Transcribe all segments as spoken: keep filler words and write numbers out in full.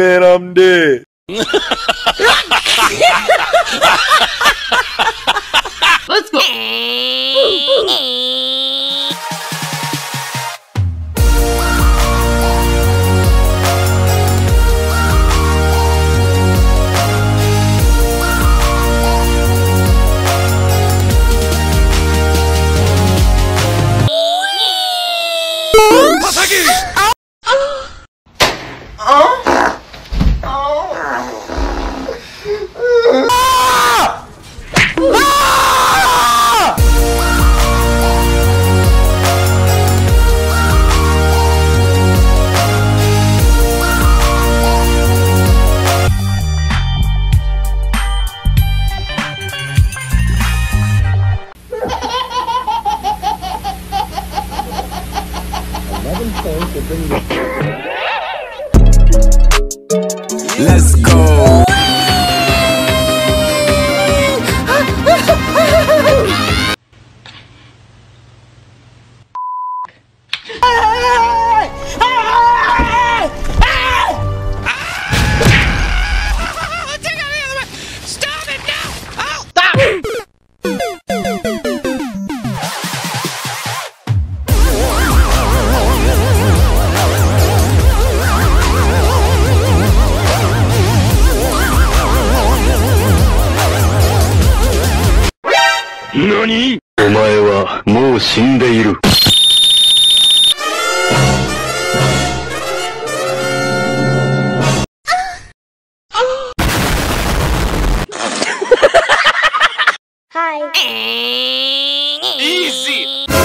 man, I'm dead. Let's go. Let's go. Nani? Omae wa mou shindeiru. Hi. Easy. No,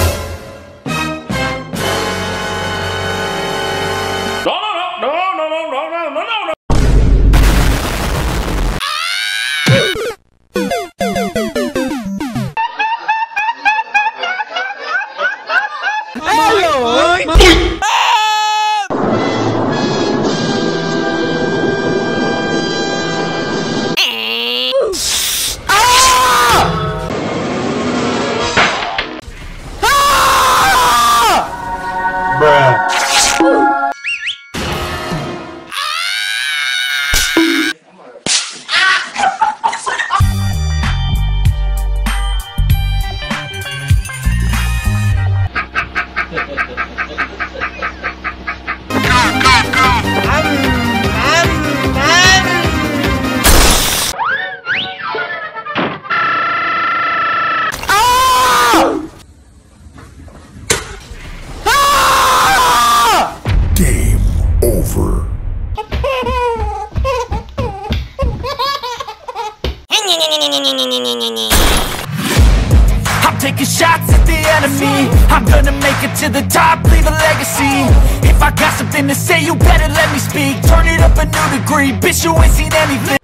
no, no, no, no, no, no, no, no, no. I'm taking shots at the enemy. I'm gonna make it to the top, leave a legacy. If I got something to say, you better let me speak. Turn it up a new degree, bitch, you ain't seen anything.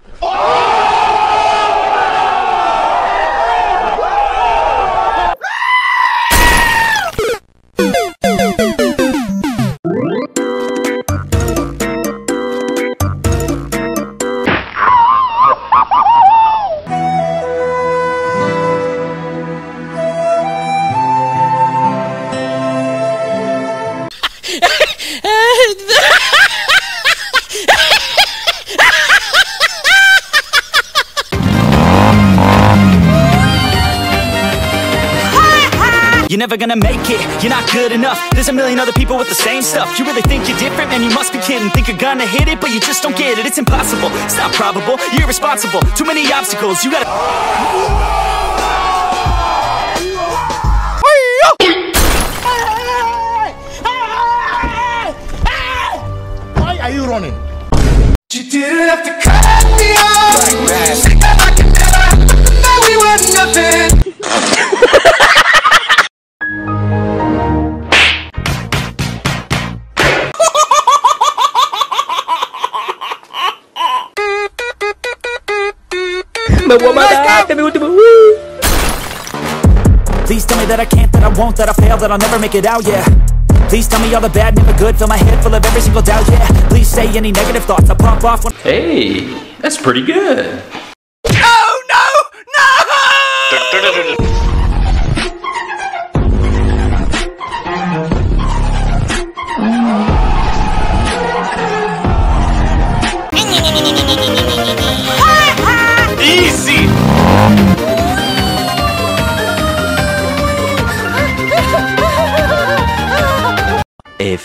You're never gonna make it, you're not good enough. There's a million other people with the same stuff. You really think you're different, man, you must be kidding. Think you're gonna hit it, but you just don't get it. It's impossible, it's not probable, you're irresponsible. Too many obstacles, you gotta... Are you running? You didn't have to cut me off. Like that. I could never, that we were nothing. Please tell me that I can't, that I won't, that I fail, that I'll never make it out, yeah. Please tell me all the bad, never good. Fill my head full of every single doubt, yeah. Please say any negative thoughts, I pop off when... Hey, that's pretty good. Oh, no! No!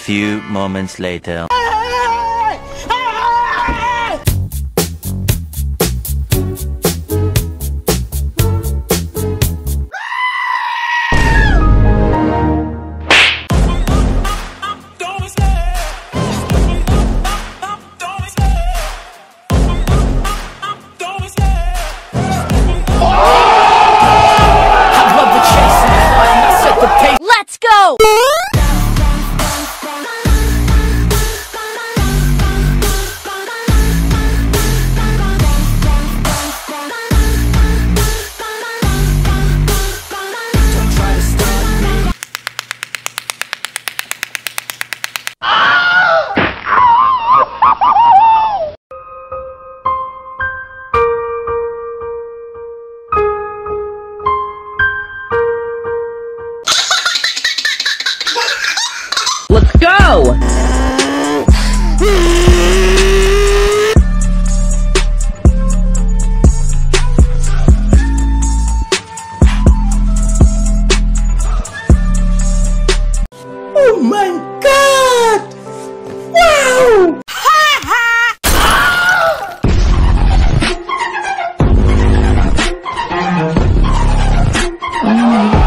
few moments later. Let's go! Oh my God! Wow! Ha ha!